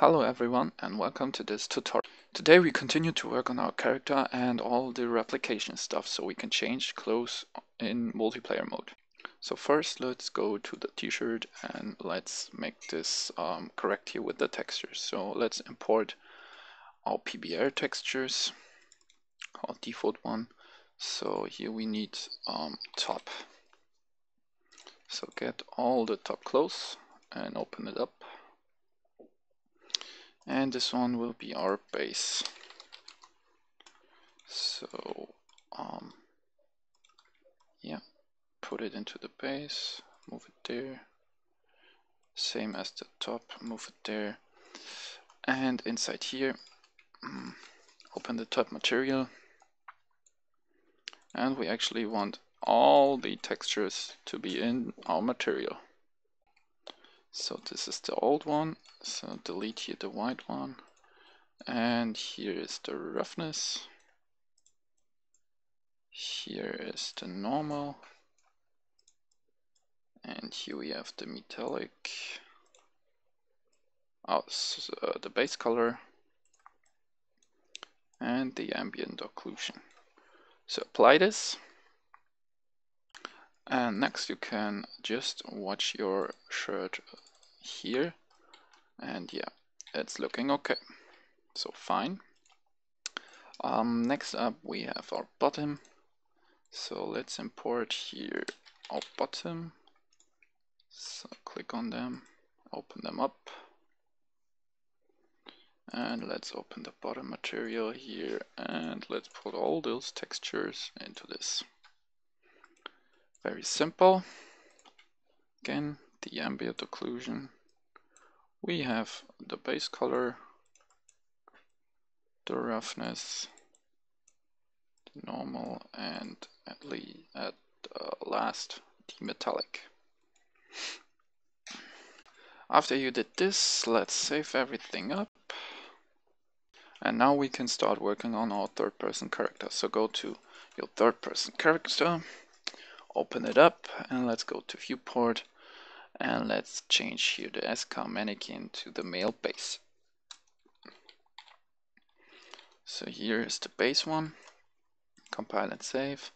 Hello everyone and welcome to this tutorial. Today we continue to work on our character and all the replication stuff so we can change clothes in multiplayer mode. So first let's go to the t-shirt and let's make this correct here with the textures. So let's import our PBR textures, our default one. So here we need top. So get all the top clothes and open it up. And this one will be our base. So yeah, put it into the base, move it there. Same as the top, move it there. And inside here, open the top material. And we actually want all the textures to be in our material. So this is the old one, so delete here the white one, and here is the roughness, here is the normal, and here we have the metallic, so the base color, and the ambient occlusion. So apply this. And next you can just watch your shirt here, and yeah, it's looking okay, so fine. Next up we have our bottom, so let's import here our bottom, so click on them, open them up, and let's open the bottom material here, and let's put all those textures into this. Very simple. Again, the ambient occlusion. We have the base color, the roughness, the normal, and at last, the metallic. After you did this, let's save everything up. And now we can start working on our third-person character. So go to your third-person character. Open it up and let's go to viewport and let's change here the SK mannequin to the male base. So here is the base one. Compile and save.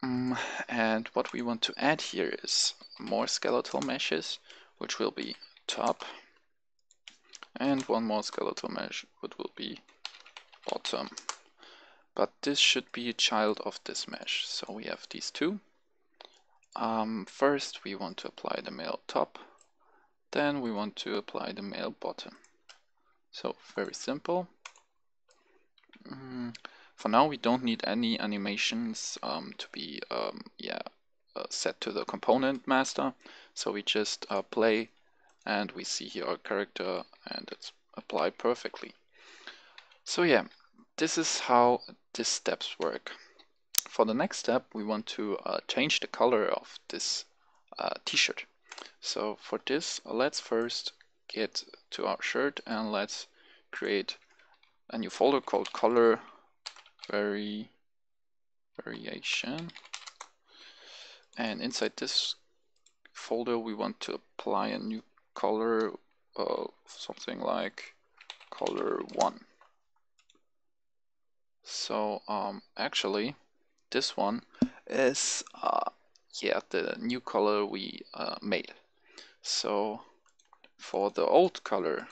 And what we want to add here is more skeletal meshes, which will be top, and one more skeletal mesh, which will be bottom. But this should be a child of this mesh. So we have these two. First we want to apply the male top, then we want to apply the male bottom. So very simple. For now we don't need any animations to be set to the component master. So we just play and we see here our character and it's applied perfectly. So yeah, this is how these steps work. For the next step we want to change the color of this t-shirt. So for this let's first get to our shirt and let's create a new folder called color variation, and inside this folder we want to apply a new color, something like color 1. So actually this one is the new color we made. So for the old color,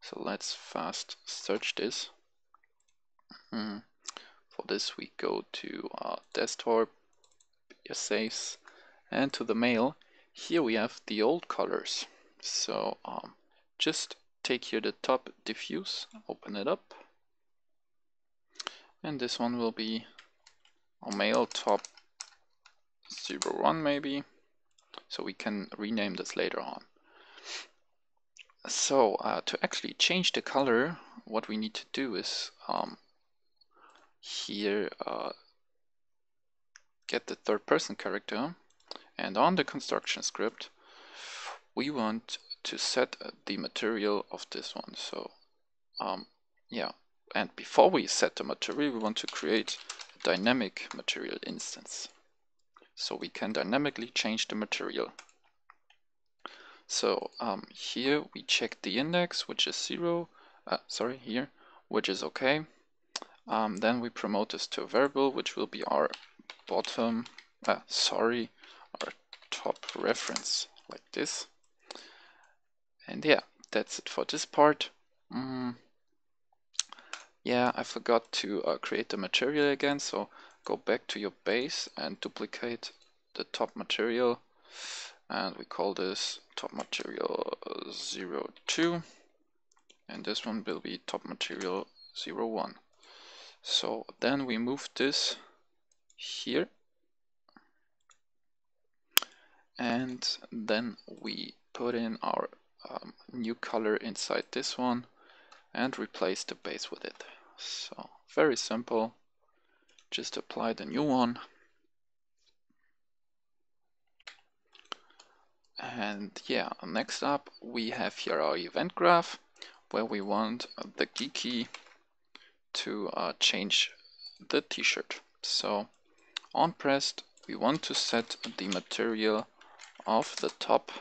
so let's fast search this. For this we go to desktop, saves, and to the mail. Here we have the old colors. So just take here the top diffuse, open it up. And this one will be our male top 01 maybe. So we can rename this later on. So to actually change the color, what we need to do is get the third person character, and on the construction script we want to set the material of this one. So and before we set the material, we want to create a dynamic material instance. So we can dynamically change the material. So here we check the index, which is zero, here, which is okay. Then we promote this to a variable, which will be our our top reference, like this. And yeah, that's it for this part. Yeah, I forgot to create the material again, so go back to your base and duplicate the top material. And we call this top material 02. And this one will be top material 01. So then we move this here. And then we put in our new color inside this one and replace the base with it. So very simple. Just apply the new one. And yeah, next up we have here our event graph, where we want the geeky to change the t-shirt. So on pressed, we want to set the material of the top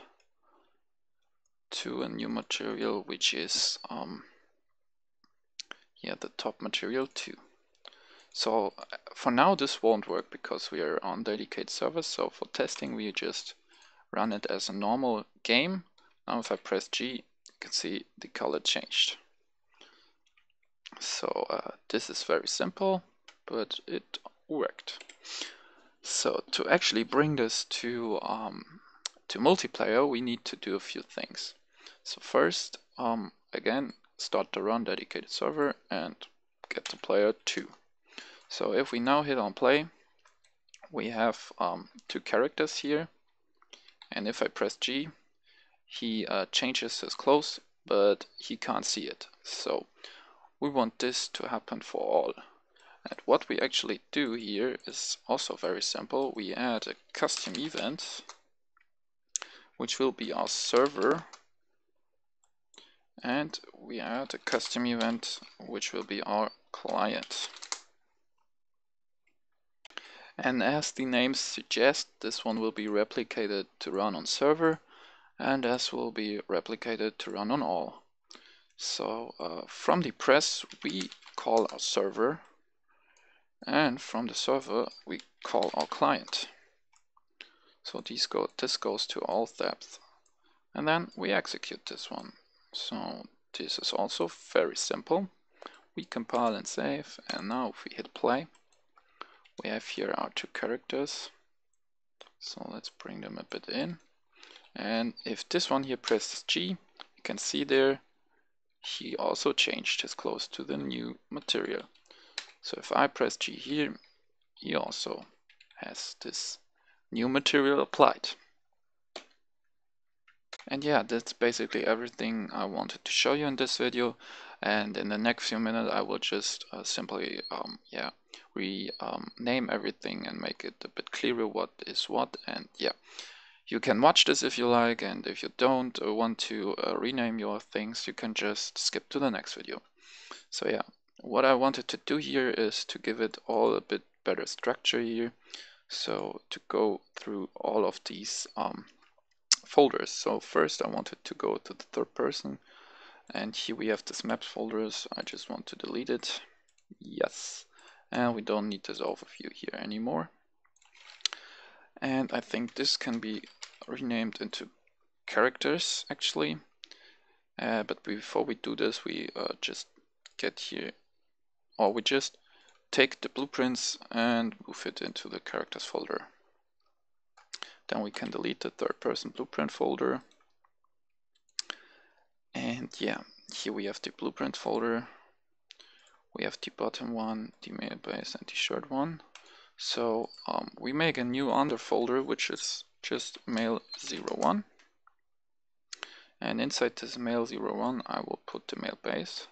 to a new material, which is the top material 2. So for now this won't work because we are on dedicated servers, so for testing we just run it as a normal game. Now if I press G, you can see the color changed. So this is very simple, but it worked. So to actually bring this to multiplayer, we need to do a few things. So first, again, start the run dedicated server and get the player 2. So if we now hit on play, we have two characters here. And if I press G, he changes his clothes, but he can't see it. So we want this to happen for all. And what we actually do here is also very simple. We add a custom event, which will be our server. And we add a custom event, which will be our client. And as the name suggests, this one will be replicated to run on server, and as will be replicated to run on all. So from the press, we call our server, and from the server, we call our client. So these this goes to all depth. And then we execute this one. So this is also very simple. We compile and save, and now if we hit play, we have here our two characters. So let's bring them a bit in. And if this one here presses G, you can see there, he also changed his clothes to the new material. So if I press G here, he also has this new material applied. And yeah, that's basically everything I wanted to show you in this video. And in the next few minutes, I will just simply, rename everything and make it a bit clearer what is what. And yeah, you can watch this if you like. And if you don't want to rename your things, you can just skip to the next video. So yeah, what I wanted to do here is to give it all a bit better structure here. So to go through all of these folders. So first I wanted to go to the third person. And here we have this maps folders. I just want to delete it. Yes. And we don't need this overview here anymore. And I think this can be renamed into characters actually. But before we do this, we just get here, or we just take the blueprints and move it into the characters folder. Then we can delete the third person blueprint folder. And yeah, here we have the blueprint folder. We have the bottom one, the mail base, and the shirt one. So we make a new under folder, which is just mail01. And inside this mail01, I will put the mail base.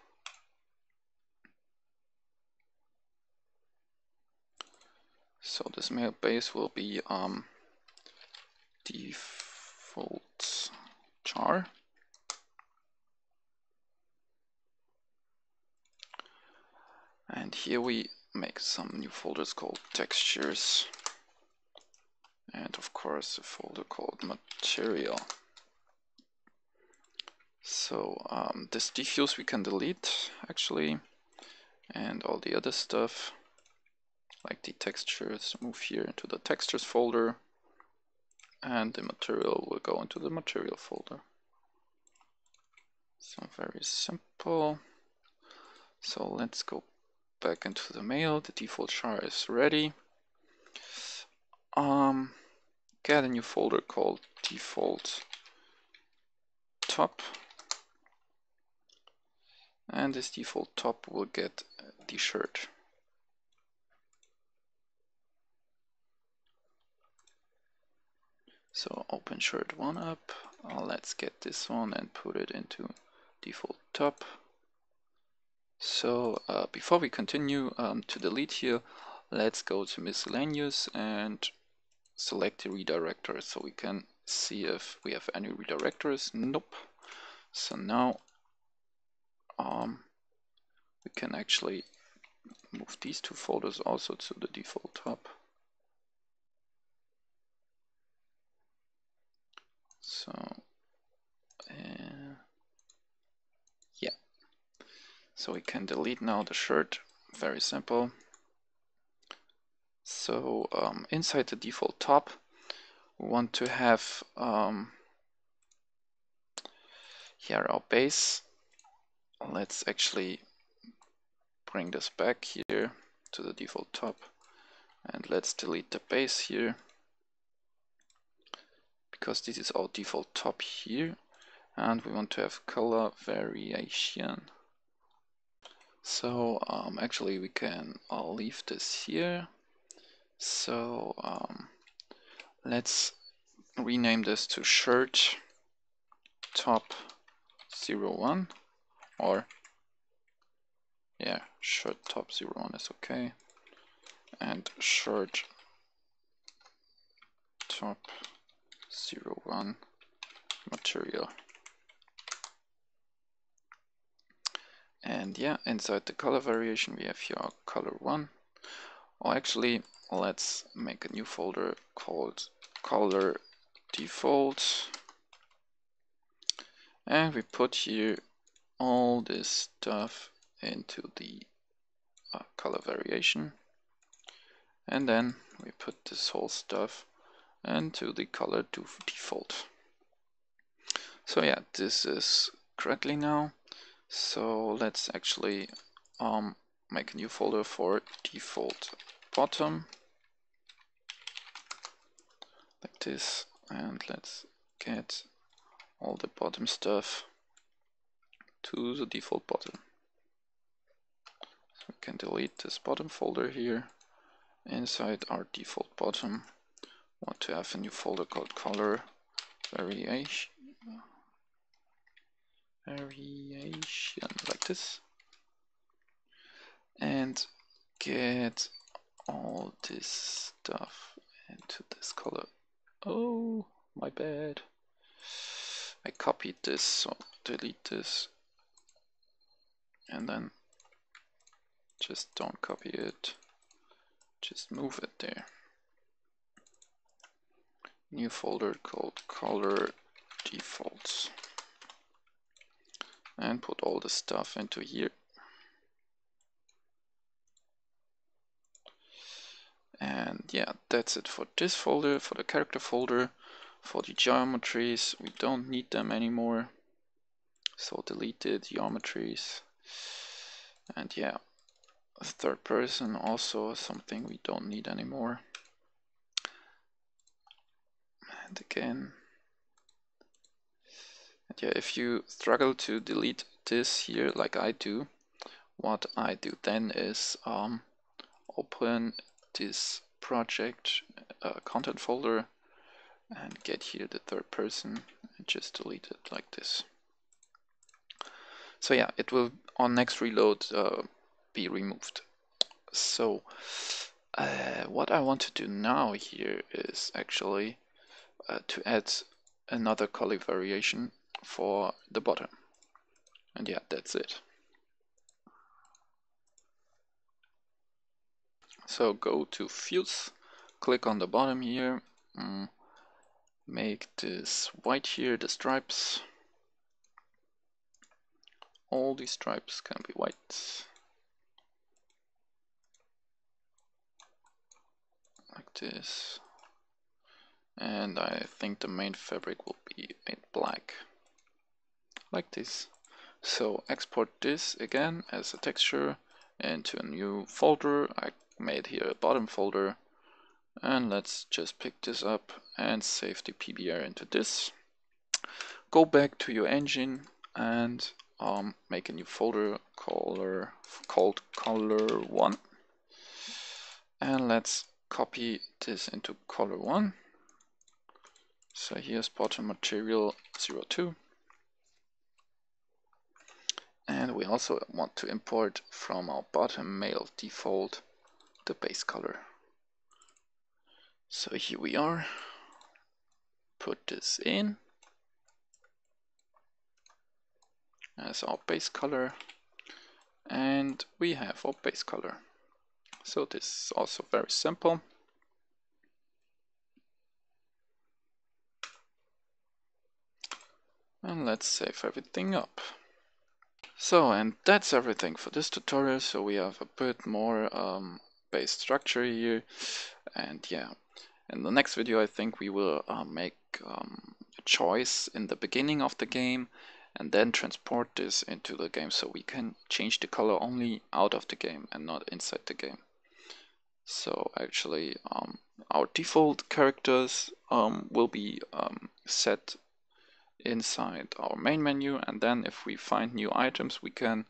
So this mail base will be default char. And here we make some new folders called textures. And of course a folder called material. So this diffuse we can delete actually, and all the other stuff like the textures, move here into the textures folder, and the material will go into the material folder. So very simple. So let's go back into the mail. The default char is ready. Get a new folder called default top, and this default top will get the shirt. So open shirt one up. Let's get this one and put it into default top. So before we continue to delete here, let's go to miscellaneous and select the redirectors so we can see if we have any redirectors. Nope. So now we can actually move these two folders also to the default top. So yeah, so we can delete now the shirt. Very simple. So inside the default top, we want to have here our base. Let's actually bring this back here to the default top, and let's delete the base here, because this is our default top here, and we want to have color variation. So actually we can leave this here. So let's rename this to shirt top 01, or yeah, shirt top 01 is okay, and shirt top 01 material. And yeah, inside the color variation we have here our color 1. Or actually, let's make a new folder called color default, and we put here all this stuff into the color variation, and then we put this whole stuff and to the color to default. So yeah, this is correctly now. So let's actually make a new folder for default bottom like this, and let's get all the bottom stuff to the default bottom. So we can delete this bottom folder here. Inside our default bottom, want to have a new folder called color variation like this, and get all this stuff into this color. Oh, my bad, I copied this, so delete this, and then just don't copy it, just move it there. New folder called color defaults, and put all the stuff into here, and yeah, that's it for this folder. For the character folder, for the geometries, we don't need them anymore, so delete the geometries. And yeah, third person also something we don't need anymore. And again, and yeah, if you struggle to delete this here like I do, what I do then is open this project content folder and get here the third person and just delete it like this. So yeah, it will on next reload be removed. So what I want to do now here is actually to add another color variation for the bottom. And yeah, that's it. So go to fields, click on the bottom here, make this white here, the stripes, all these stripes can be white, like this, and I think the main fabric will be made black, like this. So export this again as a texture into a new folder. I made here a bottom folder, and let's just pick this up and save the PBR into this. Go back to your engine and make a new folder called color1, and let's copy this into color1. So here's bottom material 02, and we also want to import from our bottom male default the base color. So here we are, put this in as our base color, and we have our base color. So this is also very simple. And let's save everything up. So, and that's everything for this tutorial. So we have a bit more base structure here, and yeah, in the next video I think we will make a choice in the beginning of the game, and then transport this into the game so we can change the color only out of the game and not inside the game. So actually our default characters will be set inside our main menu, and then if we find new items we can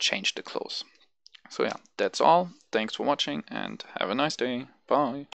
change the clothes. So yeah, that's all. Thanks for watching and have a nice day. Bye.